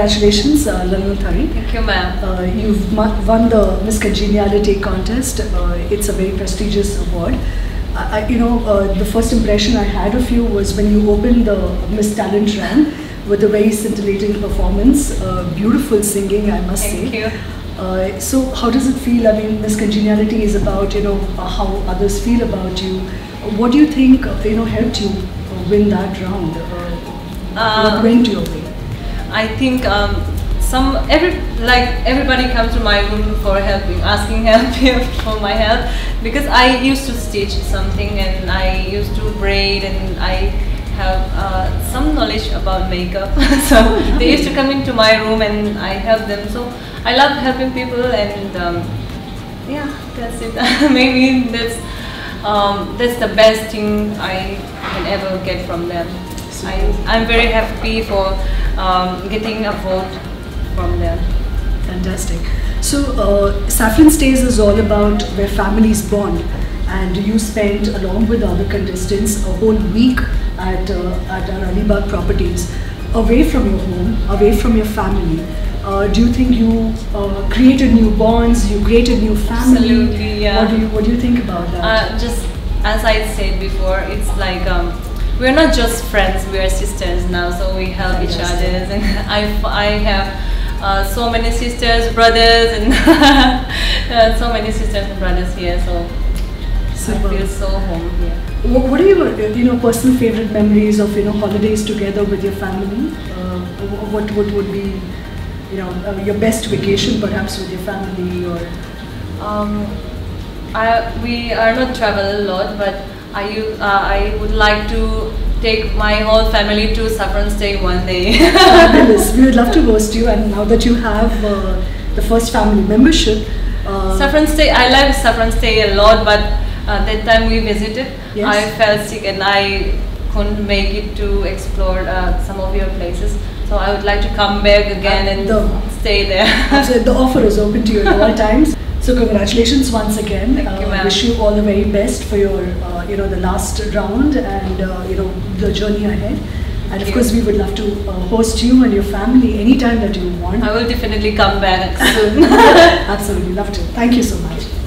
Congratulations, Lalnunthari. Thank you, ma'am. You've won the Miss Congeniality contest. It's a very prestigious award. The first impression I had of you was when you opened the Miss Talent Run with a very scintillating performance, beautiful singing, I must say. Thank you. So how does it feel? I mean, Miss Congeniality is about, how others feel about you. What do you think, helped you win that round? What went your way? I think everybody comes to my room for asking for my help because I used to stitch something and I used to braid and I have some knowledge about makeup. So they used to come into my room and I help them. So I love helping people, and yeah, that's it. Maybe that's the best thing I can ever get from them. I'm very happy for getting a vote from them. Fantastic. So SaffronStays is all about where families bond, and you spent, along with other contestants, a whole week at our Alibag properties, away from your home, away from your family. Do you think you created new bonds? You created new family? Absolutely, yeah. What do you think about that? Just as I said before, it's like we're not just friends; we are sisters now. So we help each other, and I have so many sisters, brothers, and so many sisters and brothers here. So. Super. I feel so home here. What are your personal favorite memories of holidays together with your family? What would be your best vacation perhaps with your family? Or we are not travel a lot, but I would like to take my whole family to SaffronStays one day. Fabulous. We would love to host you, and now that you have the first family membership. SaffronStays, I love SaffronStays a lot, but that time we visited, yes. I fell sick and I couldn't make it to explore some of your places. So I would like to come back again and stay there. The offer is open to you at all times. So congratulations once again. Thank you, ma'am. Wish you all the very best for your, the last round and the journey ahead. And of course, we would love to host you and your family anytime that you want. I will definitely come back soon. Absolutely, love to. Thank you so much.